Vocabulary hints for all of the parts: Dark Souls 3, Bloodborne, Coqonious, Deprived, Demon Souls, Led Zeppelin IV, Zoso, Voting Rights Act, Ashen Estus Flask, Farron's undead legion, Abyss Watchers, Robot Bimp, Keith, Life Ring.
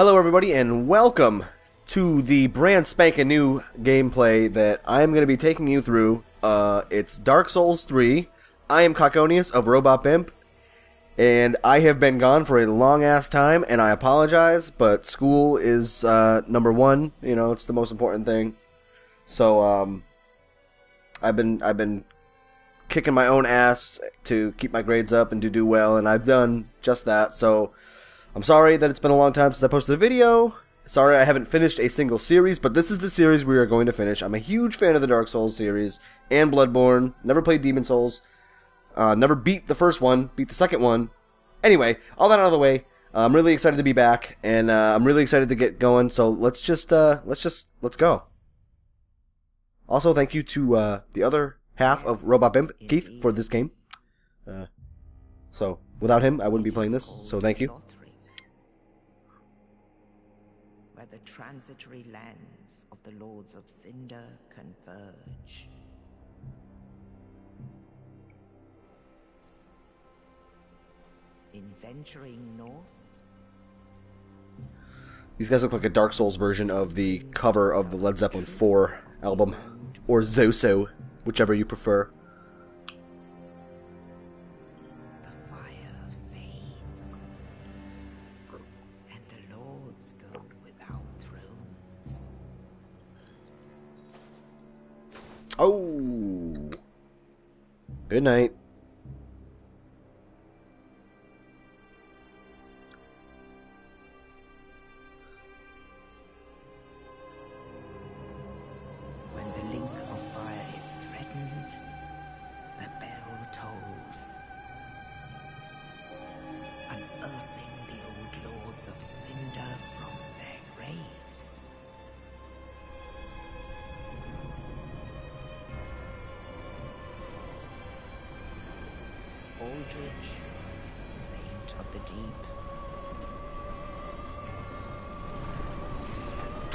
Hello everybody and welcome to the brand spanking new gameplay that I'm going to be taking you through. It's Dark Souls 3. I am Coqonious of Robot Bimp, and I have been gone for a long ass time and I apologize, but school is number one, you know, it's the most important thing. So I've been kicking my own ass to keep my grades up and to do well, and I've done just that, so I'm sorry that it's been a long time since I posted a video. Sorry I haven't finished a single series, but this is the series we are going to finish. I'm a huge fan of the Dark Souls series and Bloodborne. Never played Demon Souls. Never beat the first one. Beat the second one. Anyway, all that out of the way. I'm really excited to be back, and I'm really excited to get going. So let's go. Also, thank you to the other half of Robot Bimp, Keith, for this game. So without him, I wouldn't be playing this. So thank you. The transitory lands of the Lords of Cinder converge. In venturing north. These guys look like a Dark Souls version of the cover of the Led Zeppelin IV album, or Zoso, whichever you prefer. Oh, good night. When the link of fire is threatened, the bell tolls, unearthing the old lords of cinder from their graves. Saint of the deep.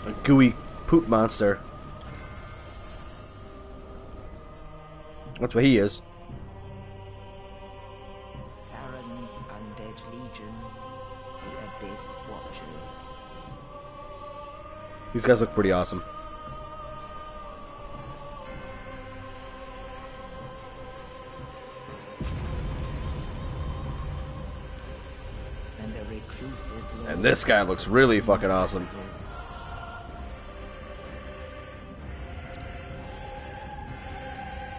A gooey poop monster. That's what he is. Farron's undead legion, the Abyss Watchers. These guys look pretty awesome. And this guy looks really fucking awesome.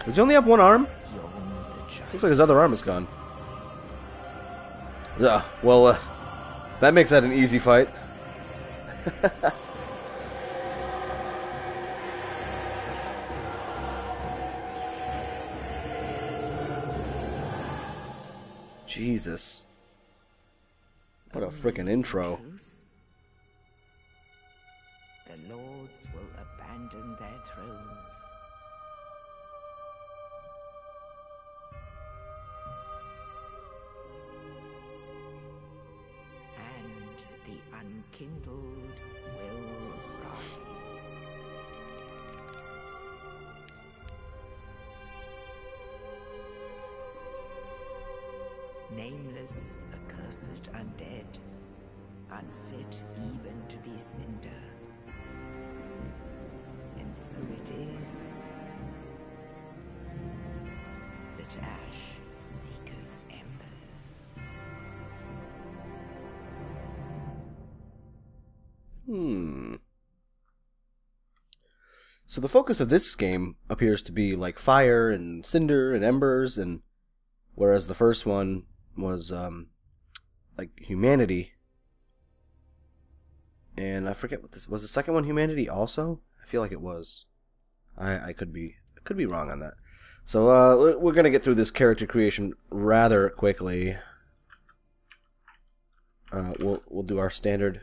Does he only have one arm? Looks like his other arm is gone. Yeah, well, that makes that an easy fight. Jesus. What a freaking intro. The lords will abandon their thrones. And the unkindled will rise. Nameless, accursed undead, unfit even to be cinder. And so it is that ash seeketh embers. So the focus of this game appears to be like fire and cinder and embers, and whereas the first one was like humanity, and I forget what this was. The second one humanity also? I feel like it was. I could be wrong on that. So we're gonna get through this character creation rather quickly. We'll do our standard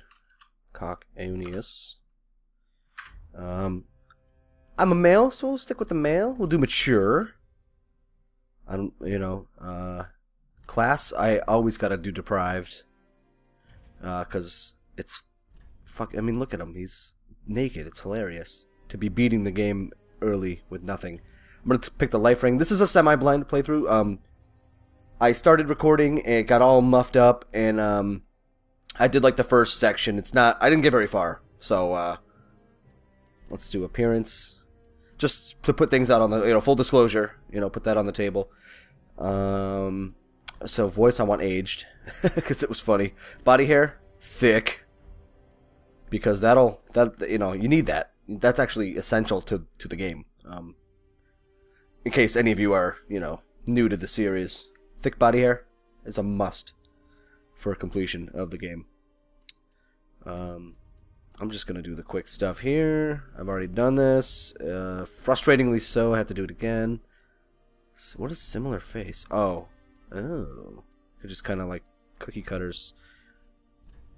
Coqonious. I'm a male, so we'll stick with the male. We'll do mature. I don't, you know, class, I always gotta do deprived, cause it's, fuck, I mean, look at him, he's naked, it's hilarious, to be beating the game early with nothing. I'm gonna pick the Life Ring. This is a semi-blind playthrough. I started recording, it got all muffed up, and I did like the first section. It's not, I didn't get very far. So, let's do appearance. Just to put things out on the, full disclosure, put that on the table. So voice, I want aged, because it was funny. Body hair, thick, because that you need that. That's actually essential to the game. In case any of you are, new to the series, thick body hair is a must for completion of the game. I'm just gonna do the quick stuff here. I've already done this. Frustratingly so, I have to do it again. So what is similar face? Oh, they're just kind of like cookie cutters.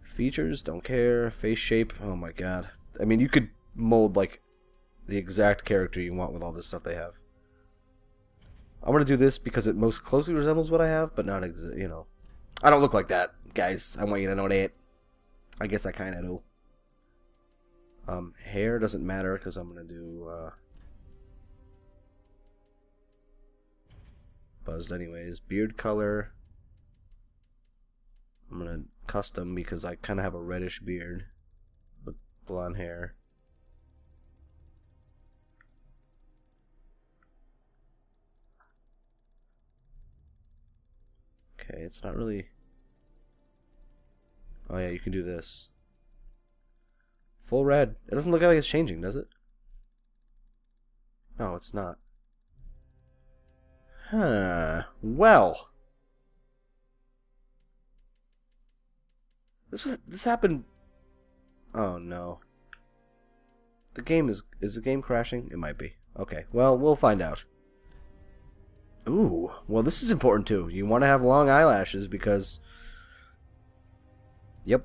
Features, don't care. Face shape, oh my god. I mean, you could mold like the exact character you want with all this stuff they have. I'm gonna do this because it most closely resembles what I have, but not I don't look like that, guys. I want you to know that. I guess I kind of do. Hair doesn't matter because I'm gonna do buzzed anyways. Beard color, I'm gonna custom because I kind of have a reddish beard with blonde hair. Okay, it's not really. Oh yeah, you can do this. Full red. It doesn't look like it's changing, does it? No, it's not. Huh. Well, this happened. Oh no. The game is the game crashing? It might be. Okay. Well, we'll find out. Ooh. Well, this is important too. You want to have long eyelashes because. Yep.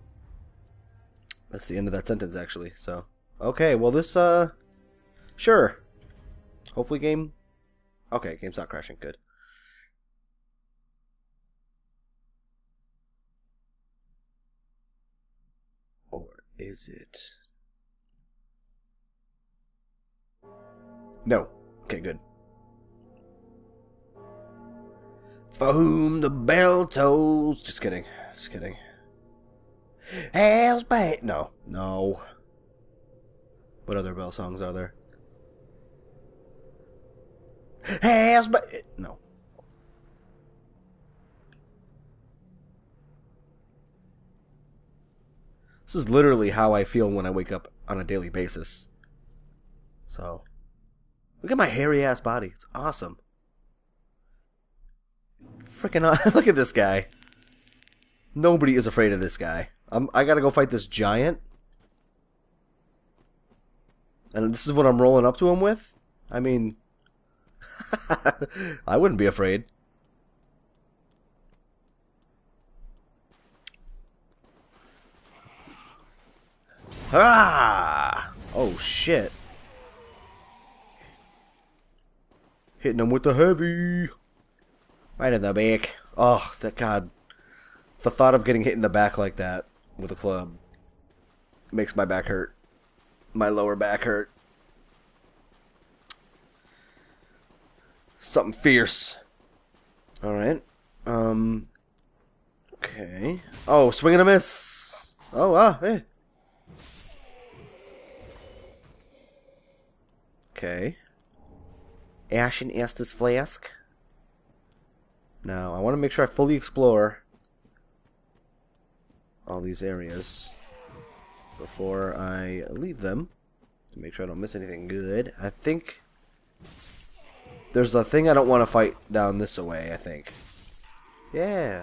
That's the end of that sentence, actually. So. Okay. Well, this. Sure. Hopefully, game. Okay, game's not crashing. Good. Or is it? No. Okay, good. For whom the bell tolls. Just kidding. Just kidding. Hell's bad. No. No. What other bell songs are there? Hell's bad. No. This is literally how I feel when I wake up on a daily basis. So. Look at my hairy ass body. It's awesome. Freaking look at this guy. Nobody is afraid of this guy. I gotta go fight this giant. And this is what I'm rolling up to him with? I mean, I wouldn't be afraid. Ah! Oh shit. Hitting him with the heavy. Right in the back. Oh, that god. The thought of getting hit in the back like that with a club makes my back hurt. My lower back hurt. Something fierce. Alright. Okay. Oh, swing and a miss. Oh, ah, hey. Okay. Ashen Estus Flask. Now, I want to make sure I fully explore all these areas before I leave them to make sure I don't miss anything good. I think there's a thing I don't want to fight down this way, I think. Yeah.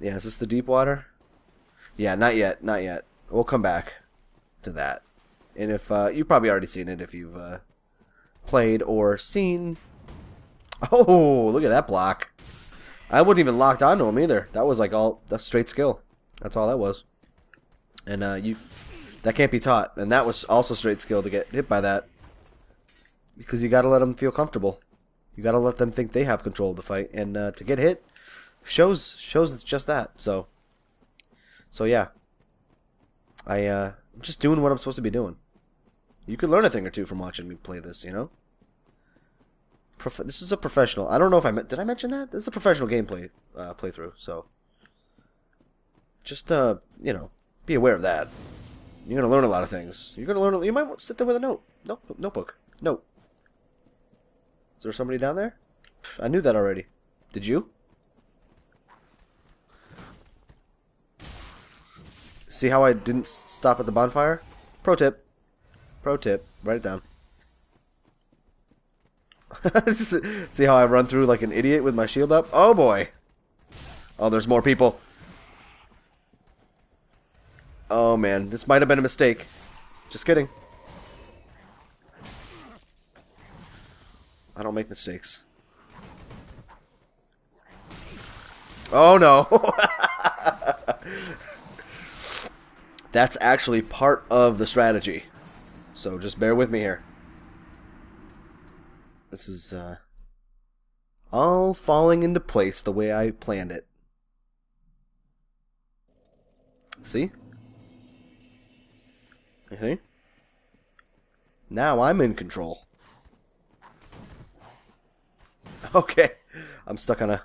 Yeah, is this the deep water? Yeah, not yet, not yet. We'll come back to that. And if, you've probably already seen it if you've played or seen. Oh, look at that block. I wasn't even locked onto him either. That was like all, that's straight skill. That's all that was. And that can't be taught. And that was also straight skill to get hit by that. Because you gotta let them feel comfortable. You gotta let them think they have control of the fight. And to get hit shows it's just that. So yeah. I'm just doing what I'm supposed to be doing. You could learn a thing or two from watching me play this, This is a professional. I don't know if I did I mention that? This is a professional gameplay playthrough, so just, you know, be aware of that. You're going to learn a lot of things. You're going to learn... You might want to sit there with a notebook. Note. Is there somebody down there? I knew that already. Did you? See how I didn't stop at the bonfire? Pro tip. Pro tip. Write it down. Just see how I run through like an idiot with my shield up? Oh boy. Oh, there's more people. Oh man, this might have been a mistake. Just kidding. I don't make mistakes. Oh no. That's actually part of the strategy. So just bear with me here. This is all falling into place the way I planned it. See? Okay. Now I'm in control. Okay. I'm stuck on a...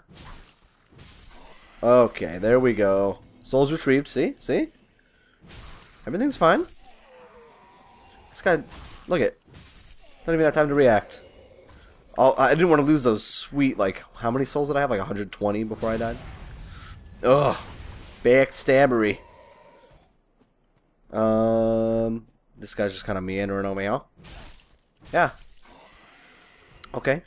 Okay, there we go. Souls retrieved. See? See? Everything's fine. This guy... Look it. Not even have time to react. I didn't want to lose those sweet, like... How many souls did I have? Like 120 before I died? Ugh. Backstabbery. This guy's just kind of meandering on me, huh? Yeah. Okay.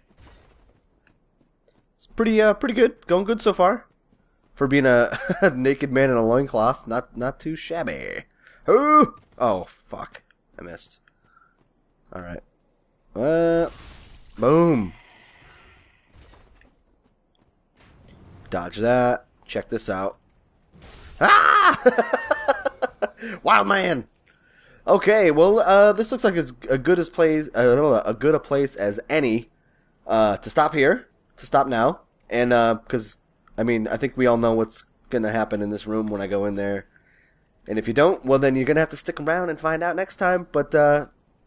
It's pretty, pretty good. Going good so far. For being a naked man in a loincloth, not too shabby. Ooh! Oh, fuck. I missed. Alright. Boom. Dodge that. Check this out. Ah! Wild man! Okay, well, this looks like as good as place, a good a place as any to stop here, to stop now, and because... I mean, I think we all know what's going to happen in this room when I go in there. And if you don't, well, then you're going to have to stick around and find out next time. But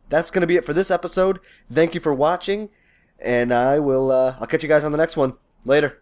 that's going to be it for this episode. Thank you for watching. And I will, I'll catch you guys on the next one. Later.